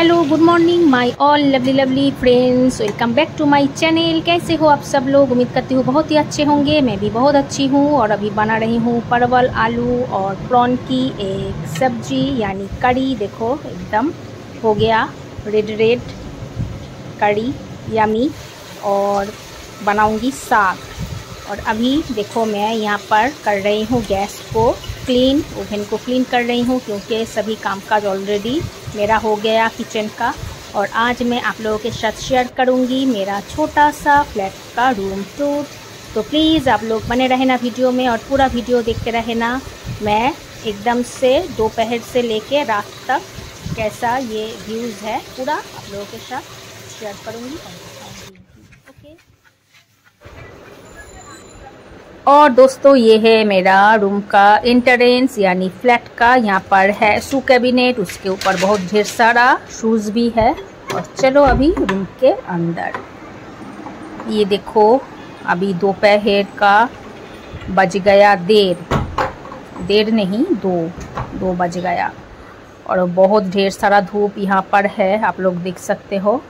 Hello good morning my all lovely lovely friends, welcome back to my channel. कैसे हो आप सब लोग? उम्मीद करती हूँ बहुत ही अच्छे होंगे। मैं भी बहुत अच्छी हूँ और अभी बना रही हूँ परवल आलू और प्रॉन की एक सब्जी यानी कड़ी। देखो एकदम हो गया रेड रेड कड़ी यमी। और बनाऊँगी साग। और अभी देखो मैं यहाँ पर कर रही हूँ गैस को क्लीन, ओवन को क्लीन कर रही हूँ क्योंकि सभी कामकाज ऑलरेडी मेरा हो गया किचन का। और आज मैं आप लोगों के साथ शेयर करूँगी मेरा छोटा सा फ्लैट का रूम टूर। तो प्लीज़ आप लोग बने रहना वीडियो में और पूरा वीडियो देखते रहना। मैं एकदम से दोपहर से लेके रात तक कैसा ये व्यूज़ है पूरा आप लोगों के साथ शेयर करूँगी। ओके। और दोस्तों ये है मेरा रूम का एंट्रेंस यानी फ्लैट का। यहाँ पर है शू कैबिनेट, उसके ऊपर बहुत ढेर सारा शूज़ भी है। और चलो अभी रूम के अंदर, ये देखो अभी दोपहर का बज गया दो बज गया। और बहुत ढेर सारा धूप यहाँ पर है, आप लोग देख सकते हो।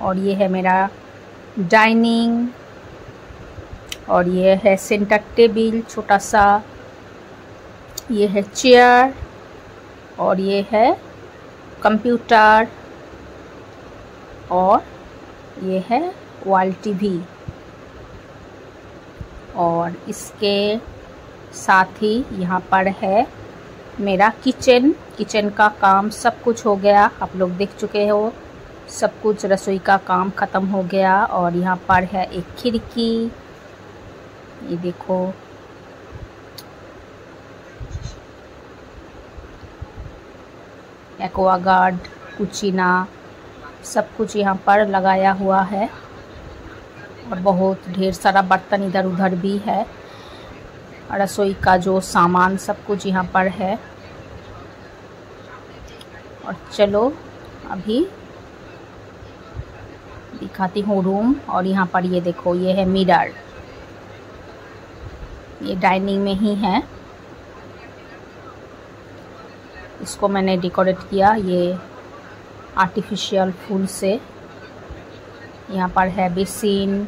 और ये है मेरा डाइनिंग और ये है सेंटर टेबल छोटा सा, ये है चेयर और ये है कंप्यूटर और ये है वॉल टीवी। और इसके साथ ही यहाँ पर है मेरा किचन। किचन का काम सब कुछ हो गया, आप लोग देख चुके हो, सब कुछ रसोई का काम ख़त्म हो गया। और यहाँ पर है एक खिड़की, ये देखो। एक्वागार्ड, कुचीना सब कुछ यहाँ पर लगाया हुआ है। और बहुत ढेर सारा बर्तन इधर उधर भी है। रसोई का जो सामान सब कुछ यहाँ पर है। और चलो अभी दिखाती हूँ रूम। और यहाँ पर ये देखो, ये है मिरर, ये डाइनिंग में ही है। इसको मैंने डेकोरेट किया ये आर्टिफिशियल फूल से। यहाँ पर है बेसिन,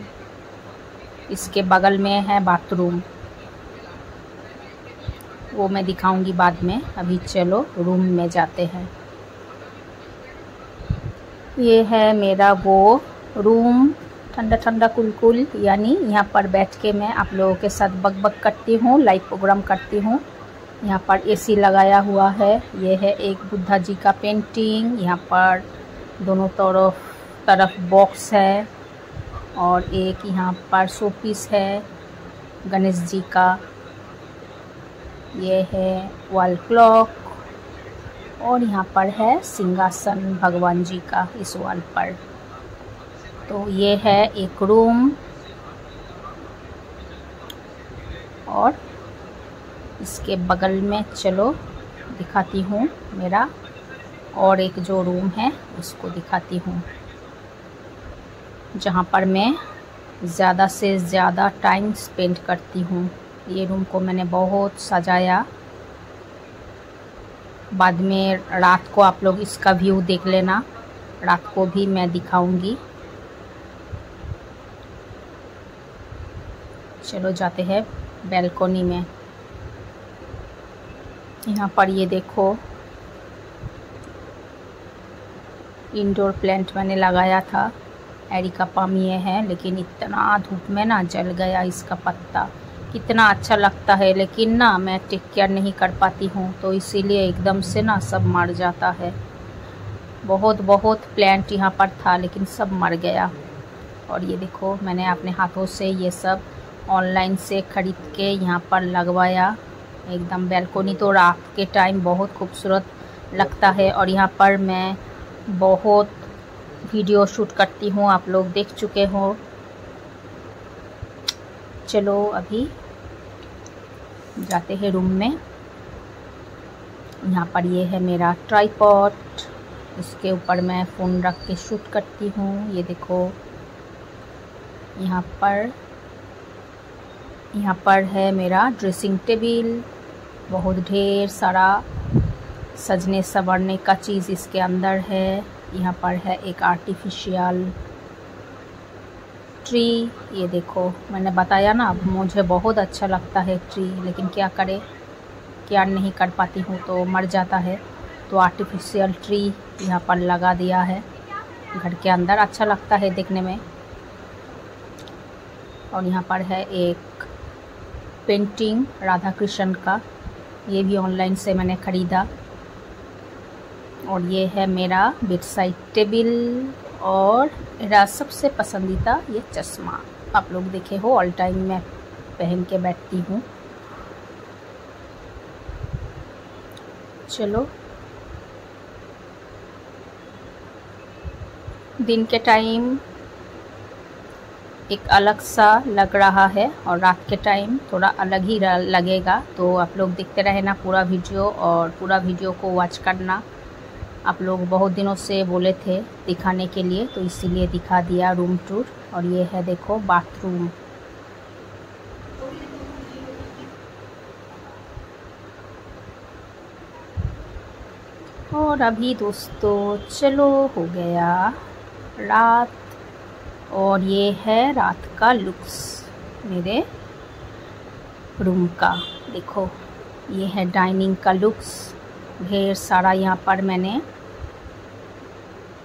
इसके बगल में है बाथरूम, वो मैं दिखाऊंगी बाद में। अभी चलो रूम में जाते हैं। ये है मेरा वो रूम, ठंडा ठंडा कुलकुल यानी यहाँ पर बैठ के मैं आप लोगों के साथ बकबक करती हूँ, लाइव प्रोग्राम करती हूँ। यहाँ पर एसी लगाया हुआ है। ये है एक बुद्धा जी का पेंटिंग, यहाँ पर दोनों तरफ बॉक्स है। और एक यहाँ पर शो पीस है गणेश जी का। ये है वॉल क्लॉक। और यहाँ पर है सिंहासन भगवान जी का इस वॉल पर। तो ये है एक रूम। और इसके बगल में चलो दिखाती हूँ मेरा और एक जो रूम है उसको दिखाती हूँ, जहाँ पर मैं ज़्यादा से ज़्यादा टाइम स्पेंड करती हूँ। ये रूम को मैंने बहुत सजाया, बाद में रात को आप लोग इसका व्यू देख लेना, रात को भी मैं दिखाऊंगी। चलो जाते हैं बैल्कोनी में। यहाँ पर ये देखो इंडोर प्लांट मैंने लगाया था, एरिका पाम ये है। लेकिन इतना धूप में ना जल गया इसका पत्ता, कितना अच्छा लगता है लेकिन ना मैं टेक केयर नहीं कर पाती हूँ, तो इसीलिए एकदम से ना सब मर जाता है। बहुत प्लांट यहाँ पर था लेकिन सब मर गया। और ये देखो मैंने अपने हाथों से ये सब ऑनलाइन से ख़रीद के यहाँ पर लगवाया। एकदम बैल्कोनी तो रात के टाइम बहुत खूबसूरत लगता है। और यहाँ पर मैं बहुत वीडियो शूट करती हूँ, आप लोग देख चुके हो। चलो अभी जाते हैं रूम में। यहाँ पर ये है मेरा ट्राइपॉड, इसके ऊपर मैं फ़ोन रख के शूट करती हूँ। ये देखो यहाँ पर है मेरा ड्रेसिंग टेबल, बहुत ढेर सारा सजने संवरने का चीज़ इसके अंदर है। यहाँ पर है एक आर्टिफिशियल ट्री। ये देखो, मैंने बताया ना, अब मुझे बहुत अच्छा लगता है ट्री, लेकिन क्या करे, क्या नहीं कर पाती हूँ, तो मर जाता है। तो आर्टिफिशियल ट्री यहाँ पर लगा दिया है घर के अंदर, अच्छा लगता है देखने में। और यहाँ पर है एक पेंटिंग राधा कृष्ण का, ये भी ऑनलाइन से मैंने ख़रीदा। और ये है मेरा बेडसाइड टेबल और मेरा सबसे पसंदीदा ये चश्मा। आप लोग देखे हो, ऑल टाइम मैं पहन के बैठती हूँ। चलो, दिन के टाइम एक अलग सा लग रहा है और रात के टाइम थोड़ा अलग ही लगेगा। तो आप लोग देखते रहना पूरा वीडियो, और पूरा वीडियो को वॉच करना। आप लोग बहुत दिनों से बोले थे दिखाने के लिए, तो इसीलिए दिखा दिया रूम टूर। और ये है देखो बाथरूम, और अभी दोस्तों चलो हो गया रात। और ये है रात का लुक्स मेरे रूम का। देखो, ये है डाइनिंग का लुक्स। ढेर सारा यहाँ पर मैंने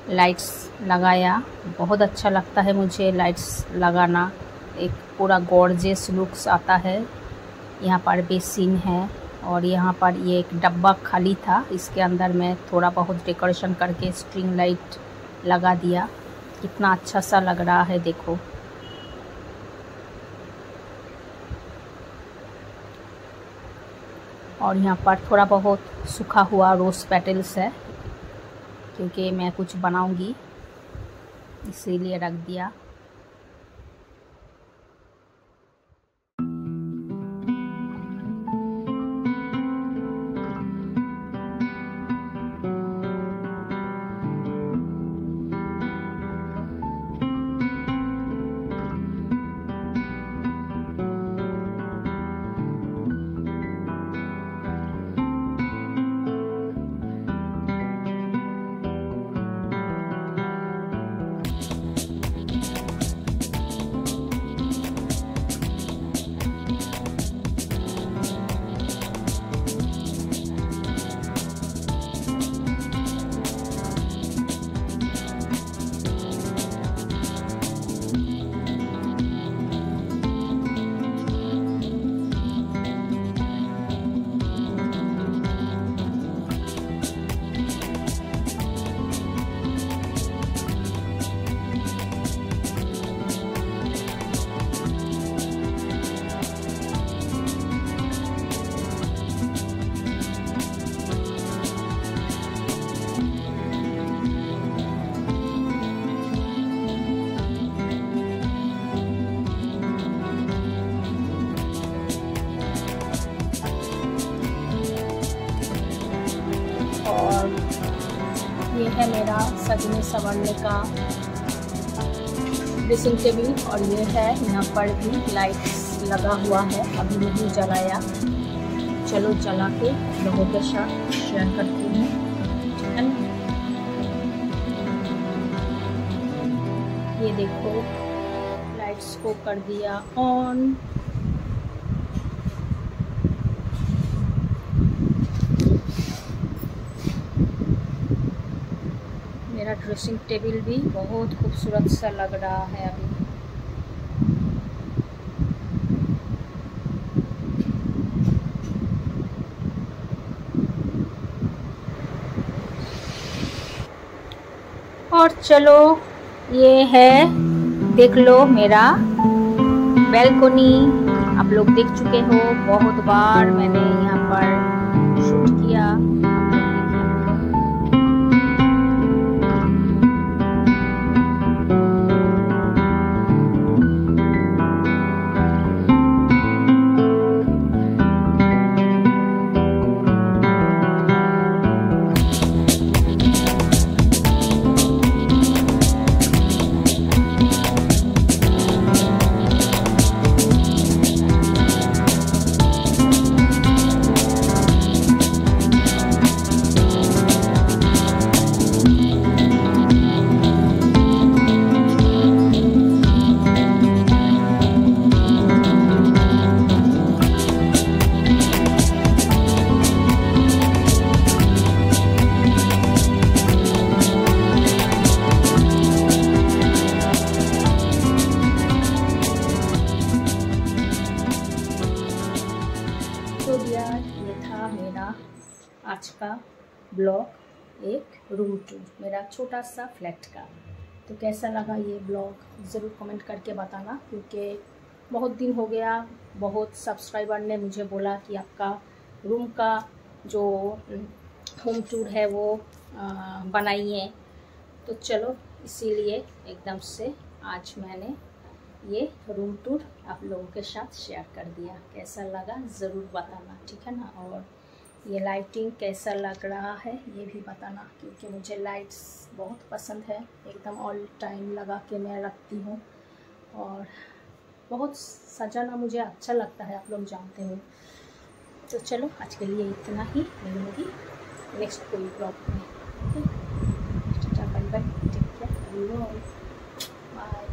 लाइट्स लगाया, बहुत अच्छा लगता है मुझे लाइट्स लगाना, एक पूरा गॉर्जियस लुक्स आता है। यहाँ पर बेसिन है, और यहाँ पर ये एक डब्बा खाली था, इसके अंदर मैं थोड़ा बहुत डेकोरेशन करके स्ट्रिंग लाइट लगा दिया। कितना अच्छा सा लग रहा है देखो। और यहाँ पर थोड़ा बहुत सूखा हुआ रोज़ पेटल्स है, क्योंकि मैं कुछ बनाऊंगी इसीलिए रख दिया। ये है मेरा सजने संवरने का ड्रेसिंग टेबल। और ये है, यहाँ पर भी लाइट्स लगा हुआ है, अभी नहीं जलाया। चलो जला के लोगों के साथ शेयर करती हूँ। ये देखो, लाइट्स को कर दिया ऑन। ड्रेसिंग टेबल भी बहुत खूबसूरत सा लग रहा है अभी। और चलो, ये है, देख लो मेरा बैल्कोनी। आप लोग देख चुके हो, बहुत बार मैंने यहाँ पर शूट किया। था मेरा आज का ब्लॉग, एक रूम टूर मेरा छोटा सा फ्लैट का। तो कैसा लगा ये ब्लॉग ज़रूर कमेंट करके बताना, क्योंकि बहुत दिन हो गया। बहुत सब्सक्राइबर ने मुझे बोला कि आपका रूम का जो होम टूर है वो बनाइए, तो चलो इसीलिए एकदम से आज मैंने ये रूम टूर आप लोगों के साथ शेयर कर दिया। कैसा लगा ज़रूर बताना, ठीक है ना। और ये लाइटिंग कैसा लग रहा है ये भी बताना, क्योंकि मुझे लाइट्स बहुत पसंद है। एकदम ऑल टाइम लगा के मैं रखती हूँ और बहुत सजाना मुझे अच्छा लगता है, आप लोग जानते हो। तो चलो आज के लिए इतना ही, मिलूँगी नेक्स्ट कोई ब्लॉग में। Bye bye, take care, bye.